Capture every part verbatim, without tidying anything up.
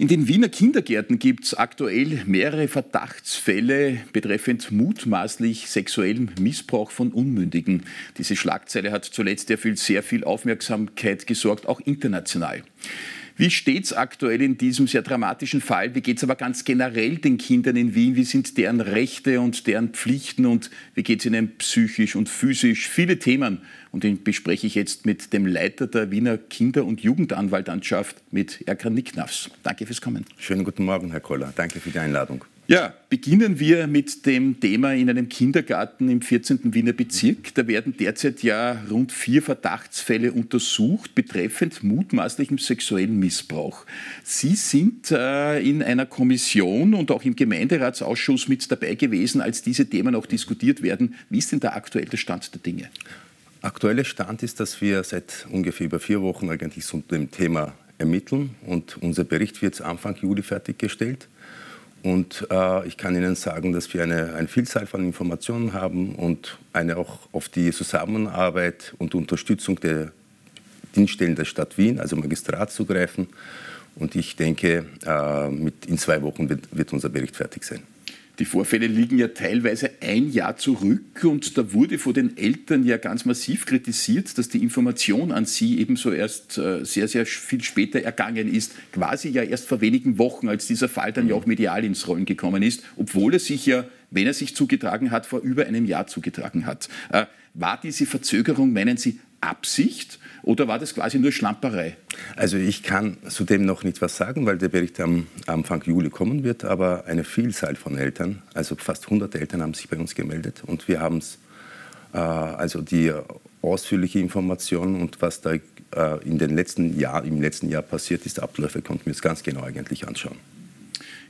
In den Wiener Kindergärten gibt es aktuell mehrere Verdachtsfälle betreffend mutmaßlich sexuellem Missbrauch von Unmündigen. Diese Schlagzeile hat zuletzt sehr viel Aufmerksamkeit gesorgt, auch international. Wie steht es aktuell in diesem sehr dramatischen Fall? Wie geht es aber ganz generell den Kindern in Wien? Wie sind deren Rechte und deren Pflichten und wie geht es ihnen psychisch und physisch? Viele Themen, und den bespreche ich jetzt mit dem Leiter der Wiener Kinder- und Jugendanwaltschaft, mit Ercan Nik Nafs. Danke fürs Kommen. Schönen guten Morgen, Herr Koller. Danke für die Einladung. Ja, beginnen wir mit dem Thema in einem Kindergarten im vierzehnten Wiener Bezirk. Da werden derzeit ja rund vier Verdachtsfälle untersucht, betreffend mutmaßlichem sexuellen Missbrauch. Sie sind äh, in einer Kommission und auch im Gemeinderatsausschuss mit dabei gewesen, als diese Themen auch diskutiert werden. Wie ist denn der aktuelle Stand der Dinge? Aktueller Stand ist, dass wir seit ungefähr über vier Wochen eigentlich zu dem Thema ermitteln. Und unser Bericht wird Anfang Juli fertiggestellt. Und äh, ich kann Ihnen sagen, dass wir eine, eine Vielzahl von Informationen haben und eine auch auf die Zusammenarbeit und Unterstützung der Dienststellen der Stadt Wien, also Magistrat, zugreifen. Und ich denke, äh, mit in zwei Wochen wird, wird unser Bericht fertig sein. Die Vorfälle liegen ja teilweise ein Jahr zurück und da wurde von den Eltern ja ganz massiv kritisiert, dass die Information an sie ebenso erst äh, sehr, sehr viel später ergangen ist. Quasi ja erst vor wenigen Wochen, als dieser Fall dann ja auch medial ins Rollen gekommen ist, obwohl er sich ja, wenn er sich zugetragen hat, vor über einem Jahr zugetragen hat. Äh, war diese Verzögerung, meinen Sie, Absicht oder war das quasi nur Schlamperei? Also ich kann zudem noch nicht was sagen, weil der Bericht am Anfang Juli kommen wird, aber eine Vielzahl von Eltern, also fast hundert Eltern haben sich bei uns gemeldet und wir haben äh, also die ausführliche Information und was da äh, in den letzten Jahr, im letzten Jahr passiert ist, Abläufe konnten wir uns ganz genau eigentlich anschauen.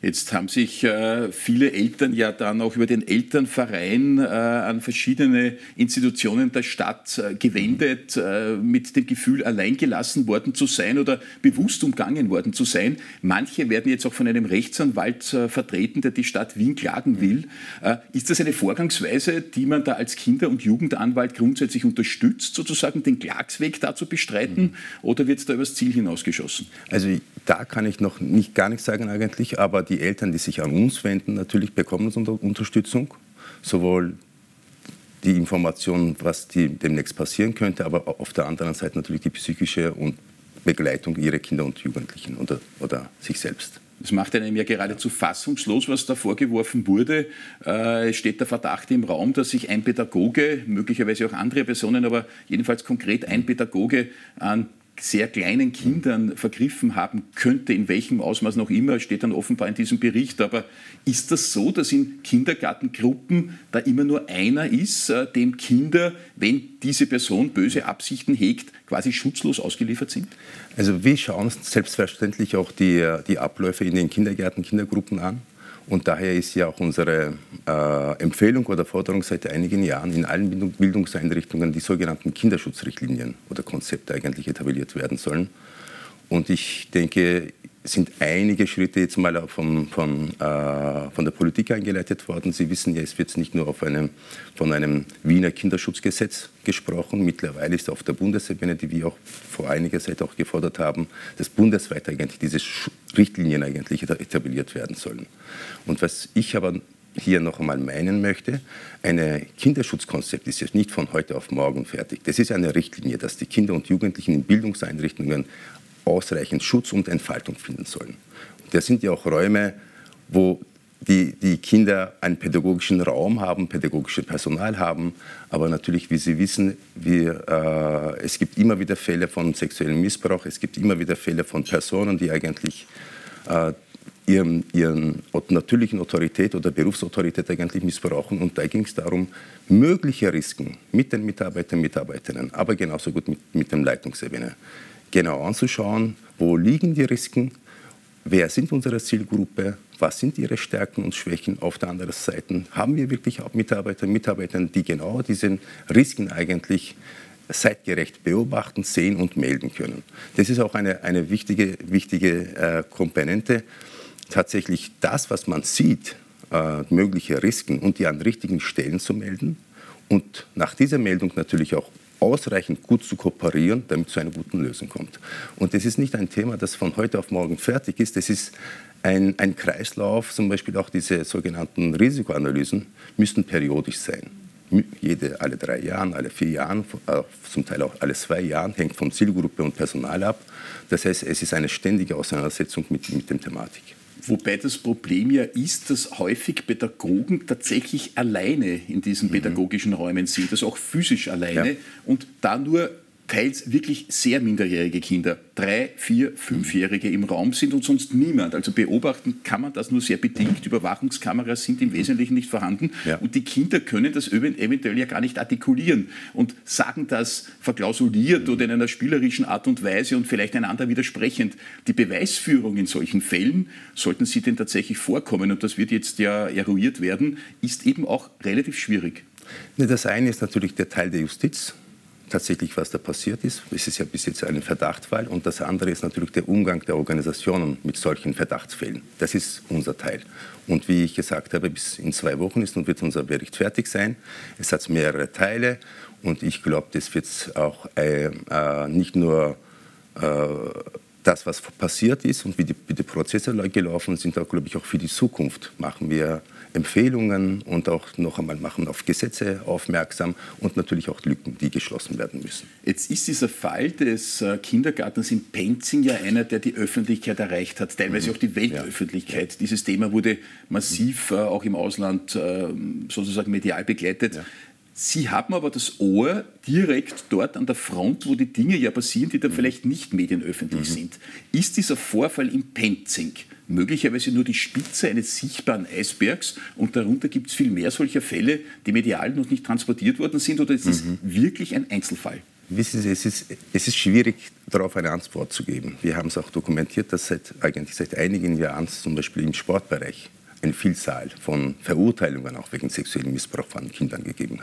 Jetzt haben sich äh, viele Eltern ja dann auch über den Elternverein äh, an verschiedene Institutionen der Stadt äh, gewendet, äh, mit dem Gefühl, alleingelassen worden zu sein oder bewusst umgangen worden zu sein. Manche werden jetzt auch von einem Rechtsanwalt äh, vertreten, der die Stadt Wien klagen will. Äh, ist das eine Vorgangsweise, die man da als Kinder- und Jugendanwalt grundsätzlich unterstützt, sozusagen den Klagsweg da zu bestreiten, mhm, oder wird es da übers Ziel hinausgeschossen? Also da kann ich noch nicht, gar nichts sagen eigentlich, aber die Eltern, die sich an uns wenden, natürlich bekommen unsere Unterstützung. Sowohl die Information, was die demnächst passieren könnte, aber auf der anderen Seite natürlich die psychische und Begleitung ihrer Kinder und Jugendlichen oder, oder sich selbst. Das macht einem ja geradezu fassungslos, was da vorgeworfen wurde. Es steht der Verdacht im Raum, dass sich ein Pädagoge, möglicherweise auch andere Personen, aber jedenfalls konkret ein Pädagoge an sehr kleinen Kindern vergriffen haben könnte, in welchem Ausmaß noch immer, steht dann offenbar in diesem Bericht. Aber ist das so, dass in Kindergartengruppen da immer nur einer ist, dem Kinder, wenn diese Person böse Absichten hegt, quasi schutzlos ausgeliefert sind? Also wir schauen selbstverständlich auch die, die Abläufe in den Kindergärten, Kindergruppen an. Und daher ist ja auch unsere äh, Empfehlung oder Forderung seit einigen Jahren, in allen Bildung Bildungseinrichtungen die sogenannten Kinderschutzrichtlinien oder Konzepte eigentlich etabliert werden sollen. Und ich denke, sind einige Schritte jetzt mal von, von, äh, von der Politik eingeleitet worden. Sie wissen ja, es wird nicht nur auf einem, von einem Wiener Kinderschutzgesetz gesprochen. Mittlerweile ist auf der Bundesebene, die wir auch vor einiger Zeit auch gefordert haben, dass bundesweit eigentlich diese Richtlinien eigentlich etabliert werden sollen. Und was ich aber hier noch einmal meinen möchte, ein Kinderschutzkonzept ist jetzt nicht von heute auf morgen fertig. Das ist eine Richtlinie, dass die Kinder und Jugendlichen in Bildungseinrichtungen ausreichend Schutz und Entfaltung finden sollen. Das sind ja auch Räume, wo die, die Kinder einen pädagogischen Raum haben, pädagogisches Personal haben, aber natürlich, wie Sie wissen, wir, äh, es gibt immer wieder Fälle von sexuellem Missbrauch, es gibt immer wieder Fälle von Personen, die eigentlich äh, ihren, ihren natürlichen Autorität oder Berufsautorität eigentlich missbrauchen. Und da ging es darum, mögliche Risiken mit den Mitarbeitern und Mitarbeiterinnen, aber genauso gut mit, mit dem Leitungsebene genau anzuschauen, wo liegen die Risiken, wer sind unsere Zielgruppe, was sind ihre Stärken und Schwächen. Auf der anderen Seite haben wir wirklich auch Mitarbeiter und Mitarbeiter, die genau diese Risiken eigentlich zeitgerecht beobachten, sehen und melden können. Das ist auch eine, eine wichtige, wichtige äh, Komponente. Tatsächlich das, was man sieht, äh, mögliche Risiken und die an richtigen Stellen zu melden und nach dieser Meldung natürlich auch ausreichend gut zu kooperieren, damit es zu einer guten Lösung kommt. Und das ist nicht ein Thema, das von heute auf morgen fertig ist. Das ist ein, ein Kreislauf, zum Beispiel auch diese sogenannten Risikoanalysen müssen periodisch sein. Jede, alle drei Jahren, alle vier Jahren, zum Teil auch alle zwei Jahren, hängt von Zielgruppe und Personal ab. Das heißt, es ist eine ständige Auseinandersetzung mit, mit der Thematik. Wobei das Problem ja ist, dass häufig Pädagogen tatsächlich alleine in diesen mhm. pädagogischen Räumen sind, also auch physisch alleine, ja. Und da nur teils wirklich sehr minderjährige Kinder, drei-, vier-, fünfjährige im Raum sind und sonst niemand. Also beobachten kann man das nur sehr bedingt. Überwachungskameras sind im Wesentlichen nicht vorhanden. Ja. Und die Kinder können das eventuell ja gar nicht artikulieren und sagen das verklausuliert oder in einer spielerischen Art und Weise und vielleicht einander widersprechend. Die Beweisführung in solchen Fällen, sollten sie denn tatsächlich vorkommen, und das wird jetzt ja eruiert werden, ist eben auch relativ schwierig. Das eine ist natürlich der Teil der Justiz. Tatsächlich, was da passiert ist. Es ist ja bis jetzt ein Verdachtsfall. Und das andere ist natürlich der Umgang der Organisationen mit solchen Verdachtsfällen. Das ist unser Teil. Und wie ich gesagt habe, bis in zwei Wochen ist und wird unser Bericht fertig sein. Es hat mehrere Teile. Und ich glaube, das wird auch äh, nicht nur äh, das, was passiert ist und wie die, wie die Prozesse gelaufen sind, auch, glaube ich, auch für die Zukunft machen wir Empfehlungen und auch noch einmal machen auf Gesetze aufmerksam und natürlich auch Lücken, die geschlossen werden müssen. Jetzt ist dieser Fall des Kindergartens in Penzing ja einer, der die Öffentlichkeit erreicht hat, teilweise mhm. auch die Weltöffentlichkeit. Ja. Dieses Thema wurde massiv mhm. auch im Ausland sozusagen medial begleitet. Ja. Sie haben aber das Ohr direkt dort an der Front, wo die Dinge ja passieren, die dann vielleicht nicht medienöffentlich mhm. sind. Ist dieser Vorfall in Penzing möglicherweise nur die Spitze eines sichtbaren Eisbergs und darunter gibt es viel mehr solcher Fälle, die medial noch nicht transportiert worden sind, oder ist es mhm. wirklich ein Einzelfall? Wissen Sie, es ist, es ist schwierig, darauf eine Antwort zu geben. Wir haben es auch dokumentiert, dass seit, eigentlich seit einigen Jahren zum Beispiel im Sportbereich eine Vielzahl von Verurteilungen auch wegen sexuellen Missbrauch von Kindern gegeben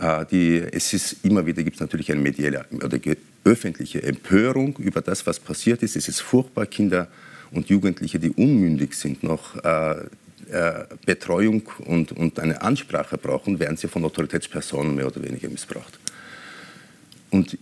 hat. Die, es ist immer wieder, gibt es natürlich eine mediale oder öffentliche Empörung über das, was passiert ist. Es ist furchtbar, Kinder und Jugendliche, die unmündig sind, noch äh, äh, Betreuung und, und eine Ansprache brauchen, werden sie von Autoritätspersonen mehr oder weniger missbraucht. Und,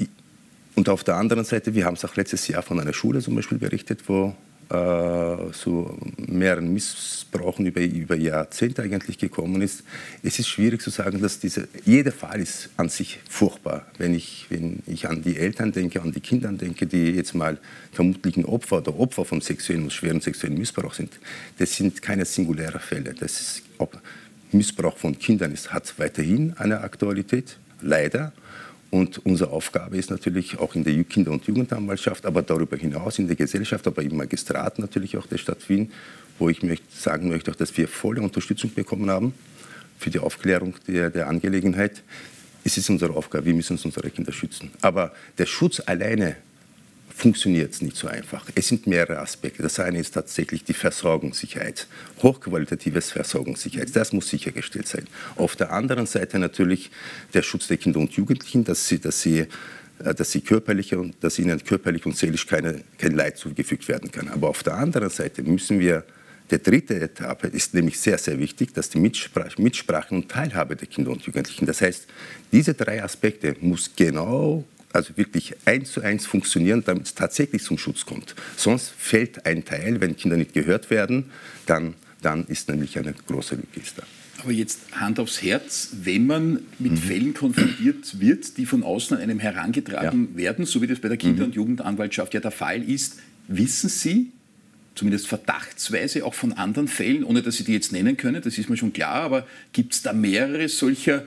und auf der anderen Seite, wir haben es auch letztes Jahr von einer Schule zum Beispiel berichtet, wo zu so mehreren Missbrauchen über, über Jahrzehnte eigentlich gekommen ist. Es ist schwierig zu sagen, dass diese, jeder Fall ist an sich furchtbar. Wenn ich, wenn ich an die Eltern denke, an die Kinder denke, die jetzt mal vermutlichen Opfer oder Opfer von sexuellen und schweren sexuellen Missbrauch sind, das sind keine singulären Fälle. Das ist, ob Missbrauch von Kindern ist, hat weiterhin eine Aktualität, leider. Und unsere Aufgabe ist natürlich auch in der Kinder- und Jugendanwaltschaft, aber darüber hinaus in der Gesellschaft, aber im Magistrat natürlich auch der Stadt Wien, wo ich möchte, sagen möchte, auch, dass wir volle Unterstützung bekommen haben für die Aufklärung der, der Angelegenheit. Es ist unsere Aufgabe, wir müssen uns unsere Kinder schützen. Aber der Schutz alleine funktioniert nicht so einfach. Es sind mehrere Aspekte. Das eine ist tatsächlich die Versorgungssicherheit, hochqualitatives Versorgungssicherheit. Das muss sichergestellt sein. Auf der anderen Seite natürlich der Schutz der Kinder und Jugendlichen, dass sie, dass sie, dass sie körperliche und dass ihnen körperlich und seelisch keine, kein Leid zugefügt werden kann. Aber auf der anderen Seite müssen wir, die dritte Etappe ist nämlich sehr, sehr wichtig, dass die Mitsprache, Mitsprache und Teilhabe der Kinder und Jugendlichen. Das heißt, diese drei Aspekte muss genau also wirklich eins zu eins funktionieren, damit es tatsächlich zum Schutz kommt. Sonst fällt ein Teil, wenn Kinder nicht gehört werden, dann, dann ist nämlich eine große Lücke da. Aber jetzt Hand aufs Herz, wenn man mit mhm. Fällen konfrontiert wird, die von außen an einem herangetragen ja. werden, so wie das bei der Kinder- und Jugendanwaltschaft ja der Fall ist, wissen Sie, zumindest verdachtsweise auch von anderen Fällen, ohne dass Sie die jetzt nennen können, das ist mir schon klar, aber gibt es da mehrere solcher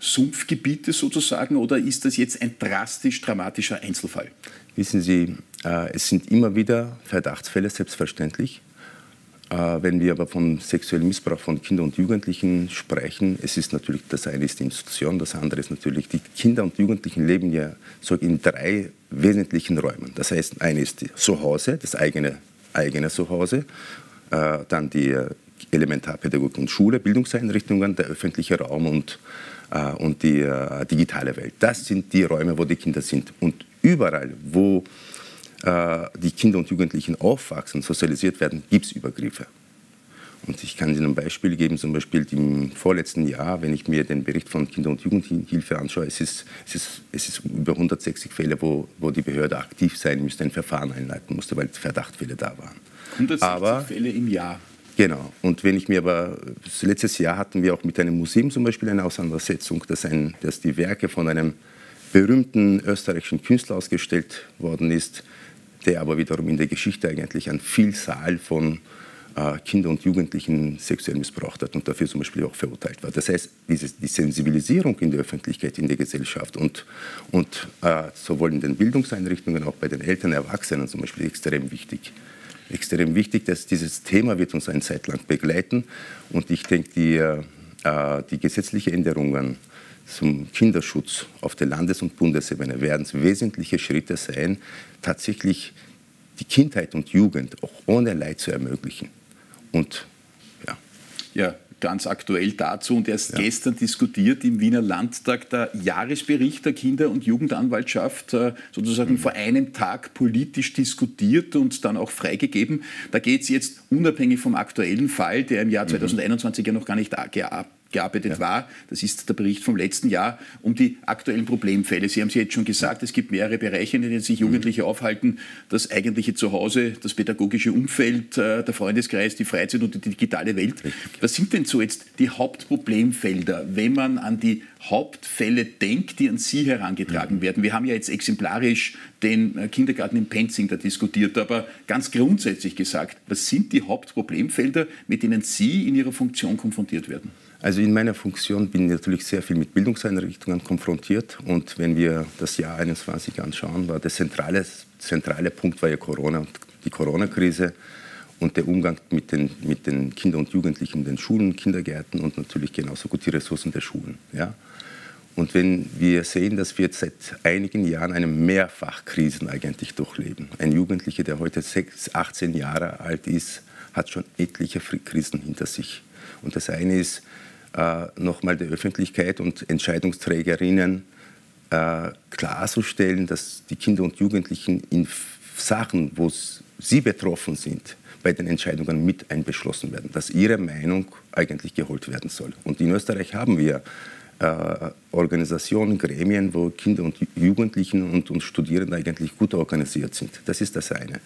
Sumpfgebiete sozusagen, oder ist das jetzt ein drastisch dramatischer Einzelfall? Wissen Sie, äh, es sind immer wieder Verdachtsfälle, selbstverständlich. Äh, wenn wir aber von sexuellem Missbrauch von Kindern und Jugendlichen sprechen, es ist natürlich, das eine ist die Institution, das andere ist natürlich, die Kinder und Jugendlichen leben ja so in drei wesentlichen Räumen. Das heißt, eine ist zu Hause, das eigene, eigene Zuhause, äh, dann die Elementarpädagogik und Schule, Bildungseinrichtungen, der öffentliche Raum und und die äh, digitale Welt. Das sind die Räume, wo die Kinder sind. Und überall, wo äh, die Kinder und Jugendlichen aufwachsen, sozialisiert werden, gibt es Übergriffe. Und ich kann Ihnen ein Beispiel geben, zum Beispiel im vorletzten Jahr, wenn ich mir den Bericht von Kinder- und Jugendhilfe anschaue, es ist, es ist, es ist über hundertsechzig Fälle, wo, wo die Behörde aktiv sein müsste, ein Verfahren einleiten musste, weil Verdachtfälle da waren. hundertsechzig aber, Fälle im Jahr. Genau. Und wenn ich mir aber, letztes Jahr hatten wir auch mit einem Museum zum Beispiel eine Auseinandersetzung, dass, ein, dass die Werke von einem berühmten österreichischen Künstler ausgestellt worden ist, der aber wiederum in der Geschichte eigentlich an Vielzahl von äh, Kindern und Jugendlichen sexuell missbraucht hat und dafür zum Beispiel auch verurteilt war. Das heißt, dieses, die Sensibilisierung in der Öffentlichkeit, in der Gesellschaft und, und äh, sowohl in den Bildungseinrichtungen, auch bei den Eltern, Erwachsenen zum Beispiel, extrem wichtig. Extrem wichtig, dass dieses Thema wird uns eine Zeit lang begleiten. Und ich denke, die, äh, die gesetzlichen Änderungen zum Kinderschutz auf der Landes- und Bundesebene werden wesentliche Schritte sein, tatsächlich die Kindheit und Jugend auch ohne Leid zu ermöglichen. Und ja. Ja, ganz aktuell dazu und erst ja. gestern diskutiert im Wiener Landtag der Jahresbericht der Kinder- und Jugendanwaltschaft, sozusagen mhm. vor einem Tag politisch diskutiert und dann auch freigegeben. Da geht es jetzt unabhängig vom aktuellen Fall, der im Jahr zweitausendeinundzwanzig mhm. ja noch gar nicht ab. gearbeitet ja. war. Das ist der Bericht vom letzten Jahr um die aktuellen Problemfälle. Sie haben es jetzt schon gesagt, es gibt mehrere Bereiche, in denen sich Jugendliche mhm. aufhalten. Das eigentliche Zuhause, das pädagogische Umfeld, der Freundeskreis, die Freizeit und die digitale Welt. Richtig. Was sind denn so jetzt die Hauptproblemfelder, wenn man an die Hauptfälle denkt, die an Sie herangetragen mhm. werden? Wir haben ja jetzt exemplarisch den Kindergarten in Penzing da diskutiert, aber ganz grundsätzlich gesagt, was sind die Hauptproblemfelder, mit denen Sie in Ihrer Funktion konfrontiert werden? Also in meiner Funktion bin ich natürlich sehr viel mit Bildungseinrichtungen konfrontiert. Und wenn wir das Jahr einundzwanzig anschauen, war der zentrale, zentrale Punkt war ja Corona und die Corona-Krise und der Umgang mit den, mit den Kindern und Jugendlichen in den Schulen, Kindergärten und natürlich genauso gut die Ressourcen der Schulen. Ja? Und wenn wir sehen, dass wir seit einigen Jahren eine Mehrfachkrisen eigentlich durchleben. Ein Jugendlicher, der heute achtzehn Jahre alt ist, hat schon etliche Krisen hinter sich. Und das eine ist, Äh, nochmal der Öffentlichkeit und Entscheidungsträgerinnen äh, klarzustellen, dass die Kinder und Jugendlichen in Sachen, wo sie betroffen sind, bei den Entscheidungen mit einbeschlossen werden, dass ihre Meinung eigentlich geholt werden soll. Und in Österreich haben wir äh, Organisationen, Gremien, wo Kinder und Jugendlichen und, und Studierende eigentlich gut organisiert sind. Das ist das eine.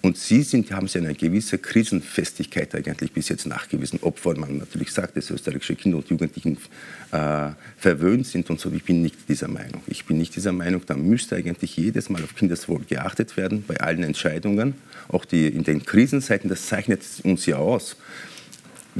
Und sie sind, haben sie eine gewisse Krisenfestigkeit eigentlich bis jetzt nachgewiesen, obwohl man natürlich sagt, dass österreichische Kinder und Jugendlichen äh, verwöhnt sind und so. Ich bin nicht dieser Meinung. Ich bin nicht dieser Meinung, da müsste eigentlich jedes Mal auf Kindeswohl geachtet werden, bei allen Entscheidungen, auch die, in den Krisenzeiten, das zeichnet uns ja aus.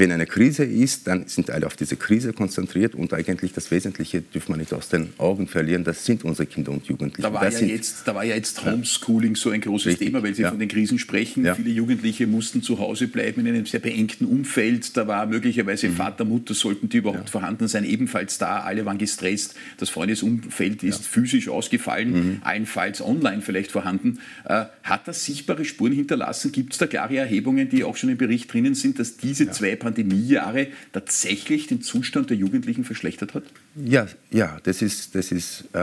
Wenn eine Krise ist, dann sind alle auf diese Krise konzentriert und eigentlich das Wesentliche dürfen wir nicht aus den Augen verlieren, das sind unsere Kinder und Jugendlichen. Da war, das ja, sind, jetzt, da war ja jetzt Homeschooling so ein großes richtig, Thema, weil Sie ja. von den Krisen sprechen. Ja. Viele Jugendliche mussten zu Hause bleiben in einem sehr beengten Umfeld. Da war möglicherweise mhm. Vater, Mutter, sollten die überhaupt ja. vorhanden sein, ebenfalls da. Alle waren gestresst. Das Freundesumfeld ist ja. physisch ausgefallen, mhm. allenfalls online vielleicht vorhanden. Äh, hat das sichtbare Spuren hinterlassen? Gibt es da klare Erhebungen, die auch schon im Bericht drinnen sind, dass diese ja. zwei Pandemiejahre tatsächlich den Zustand der Jugendlichen verschlechtert hat? Ja, ja, das ist, das ist äh,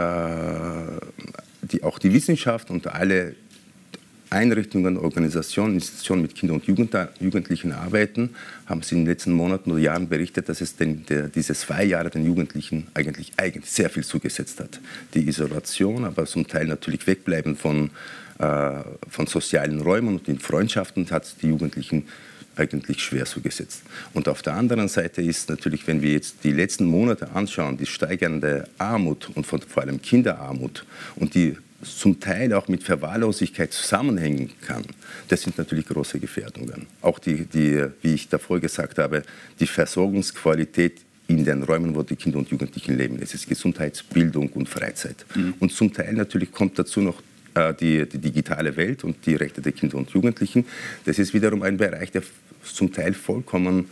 die, auch die Wissenschaft und alle Einrichtungen, Organisationen, Institutionen mit Kindern und Jugend, Jugendlichen arbeiten, haben sie in den letzten Monaten oder Jahren berichtet, dass es den, der, diese zwei Jahre den Jugendlichen eigentlich, eigentlich sehr viel zugesetzt hat. Die Isolation, aber zum Teil natürlich Wegbleiben von, äh, von sozialen Räumen und in Freundschaften hat die Jugendlichen eigentlich schwer zugesetzt. Und auf der anderen Seite ist natürlich, wenn wir jetzt die letzten Monate anschauen, die steigende Armut und von, vor allem Kinderarmut und die zum Teil auch mit Verwahrlosigkeit zusammenhängen kann, das sind natürlich große Gefährdungen. Auch die, die, wie ich davor gesagt habe, die Versorgungsqualität in den Räumen, wo die Kinder und Jugendlichen leben. Es ist Gesundheitsbildung und Freizeit. Mhm. Und zum Teil natürlich kommt dazu noch Die, die digitale Welt und die Rechte der Kinder und Jugendlichen. Das ist wiederum ein Bereich, der zum Teil vollkommen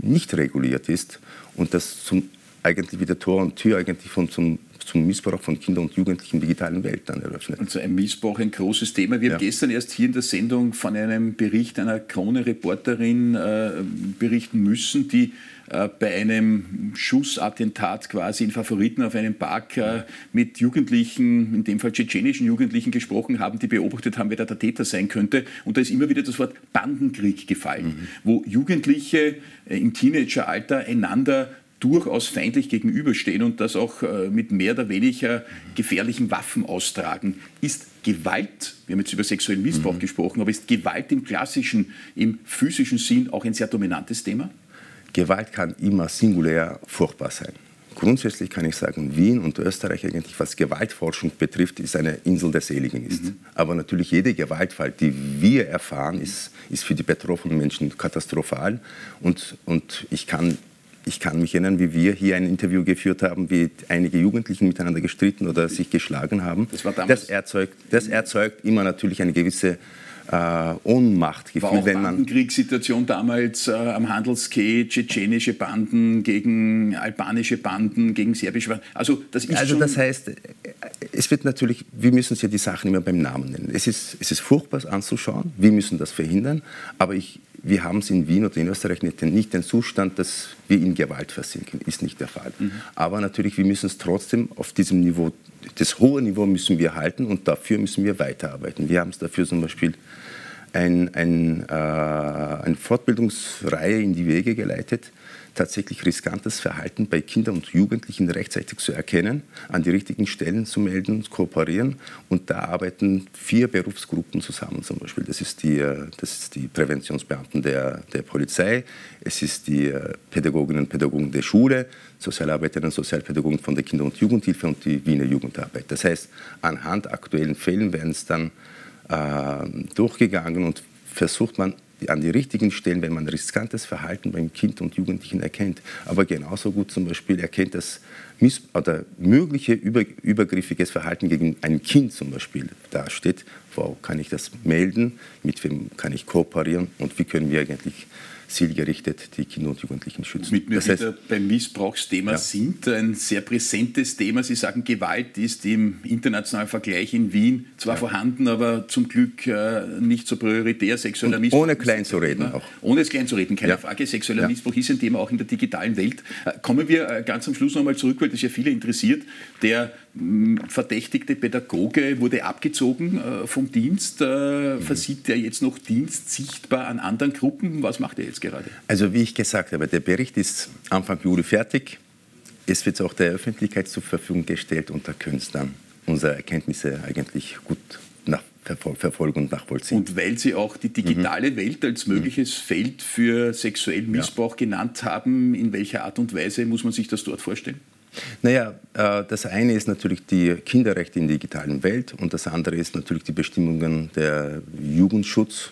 nicht reguliert ist und das zum, eigentlich wieder Tor und Tür eigentlich von, zum, zum Missbrauch von Kindern und Jugendlichen in der digitalen Welt dann eröffnet. Also ein Missbrauch, ein großes Thema. Wir ja. haben gestern erst hier in der Sendung von einem Bericht einer Krone-Reporterin äh, berichten müssen, die äh, bei einem Schussattentat quasi in Favoriten auf einem Park äh, mit Jugendlichen, in dem Fall tschetschenischen Jugendlichen, gesprochen haben, die beobachtet haben, wer da der Täter sein könnte. Und da ist immer wieder das Wort Bandenkrieg gefallen, mhm. wo Jugendliche äh, im Teenageralter einander durchaus feindlich gegenüberstehen und das auch äh, mit mehr oder weniger gefährlichen Waffen austragen. Ist Gewalt, wir haben jetzt über sexuellen Missbrauch mhm. gesprochen, aber ist Gewalt im klassischen, im physischen Sinn auch ein sehr dominantes Thema? Gewalt kann immer singulär furchtbar sein. Grundsätzlich kann ich sagen, Wien und Österreich eigentlich, was Gewaltforschung betrifft, ist eine Insel der Seligen ist. Mhm. Aber natürlich jede Gewaltfall, die wir erfahren, ist, ist für die betroffenen Menschen katastrophal. Und, und ich kann Ich kann mich erinnern, wie wir hier ein Interview geführt haben, wie einige Jugendliche miteinander gestritten oder sich geschlagen haben. Das war damals. Das erzeugt, das erzeugt immer natürlich eine gewisse äh, Ohnmachtgefühl. War auch wenn man Bandenkriegssituation damals äh, am Handelskei, tschetschenische Banden gegen albanische Banden, gegen serbische Banden. Also das ist also schon das heißt, es wird natürlich, wir müssen ja die Sachen immer beim Namen nennen. Es ist, es ist furchtbar anzuschauen, wir müssen das verhindern, aber ich Wir haben es in Wien oder in Österreich nicht, nicht den Zustand, dass wir in Gewalt versinken. Ist nicht der Fall. Mhm. Aber natürlich, wir müssen es trotzdem auf diesem Niveau, das hohe Niveau müssen wir halten und dafür müssen wir weiterarbeiten. Wir haben es dafür zum Beispiel ein, ein, äh, eine Fortbildungsreihe in die Wege geleitet, tatsächlich riskantes Verhalten bei Kindern und Jugendlichen rechtzeitig zu erkennen, an die richtigen Stellen zu melden, zu kooperieren. Und da arbeiten vier Berufsgruppen zusammen zum Beispiel. Das ist die, das ist die Präventionsbeamten der, der Polizei, es ist die Pädagoginnen und Pädagogen der Schule, Sozialarbeiterinnen und Sozialpädagogen von der Kinder- und Jugendhilfe und die Wiener Jugendarbeit. Das heißt, anhand aktuellen Fällen werden es dann äh, durchgegangen und versucht man, an die richtigen Stellen, wenn man riskantes Verhalten beim Kind und Jugendlichen erkennt, aber genauso gut zum Beispiel erkennt, dass miss oder mögliche über übergriffiges Verhalten gegen ein Kind zum Beispiel dasteht, wo kann ich das melden, mit wem kann ich kooperieren und wie können wir eigentlich zielgerichtet die Kinder und Jugendlichen schützen. Mit mir das wieder heißt, beim Missbrauchsthema ja. sind ein sehr präsentes Thema. Sie sagen, Gewalt ist im internationalen Vergleich in Wien zwar ja. vorhanden, aber zum Glück äh, nicht so prioritär. Sexueller und Missbrauch. Ohne klein zu reden Thema. Auch. Ohne es klein zu reden, keine ja. Frage. Sexueller ja. Missbrauch ist ein Thema auch in der digitalen Welt. Kommen wir ganz am Schluss nochmal zurück, weil das ja viele interessiert. Der mh, verdächtigte Pädagoge wurde abgezogen äh, vom Dienst. Äh, mhm. Versieht er jetzt noch Dienst sichtbar an anderen Gruppen? Was macht er jetzt? Gerade. Also wie ich gesagt habe, der Bericht ist Anfang Juli fertig. Es wird auch der Öffentlichkeit zur Verfügung gestellt und da können Sie dann unsere Erkenntnisse eigentlich gut nachverfol- verfolgen und nachvollziehen. Und weil Sie auch die digitale mhm. Welt als mögliches mhm. Feld für sexuellen Missbrauch ja. genannt haben, in welcher Art und Weise muss man sich das dort vorstellen? Naja, äh, das eine ist natürlich die Kinderrechte in der digitalen Welt und das andere ist natürlich die Bestimmungen der Jugendschutz,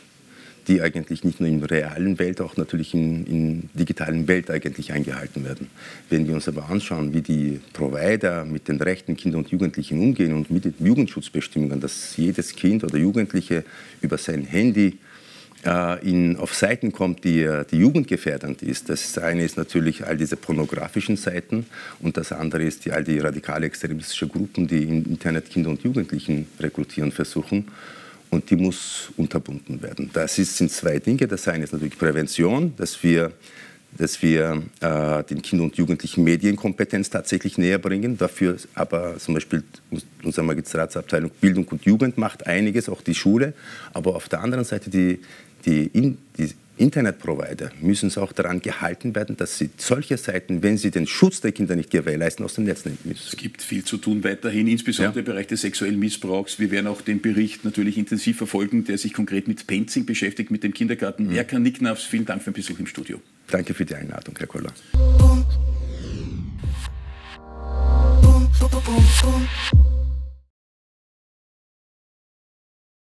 die eigentlich nicht nur in der realen Welt, auch natürlich in der digitalen Welt eigentlich eingehalten werden. Wenn wir uns aber anschauen, wie die Provider mit den Rechten Kinder und Jugendlichen umgehen und mit den Jugendschutzbestimmungen, dass jedes Kind oder Jugendliche über sein Handy äh, in, auf Seiten kommt, die, die jugendgefährdend ist. Das eine ist natürlich all diese pornografischen Seiten und das andere ist die, all die radikale extremistische Gruppen, die im Internet Kinder und Jugendlichen rekrutieren versuchen. Und die muss unterbunden werden. Das sind zwei Dinge. Das eine ist natürlich Prävention, dass wir, dass wir äh, den Kindern und Jugendlichen Medienkompetenz tatsächlich näher bringen. Dafür aber zum Beispiel unsere Magistratsabteilung Bildung und Jugend macht einiges, auch die Schule. Aber auf der anderen Seite die, die, in, die Internetprovider müssen es auch daran gehalten werden, dass sie solche Seiten, wenn sie den Schutz der Kinder nicht gewährleisten, aus dem Netz nehmen müssen. Es gibt viel zu tun weiterhin, insbesondere ja. im Bereich des sexuellen Missbrauchs. Wir werden auch den Bericht natürlich intensiv verfolgen, der sich konkret mit Penzing beschäftigt, mit dem Kindergarten. Mhm. Ercan Nik Nafs, vielen Dank für den Besuch im Studio. Danke für die Einladung, Herr Koller.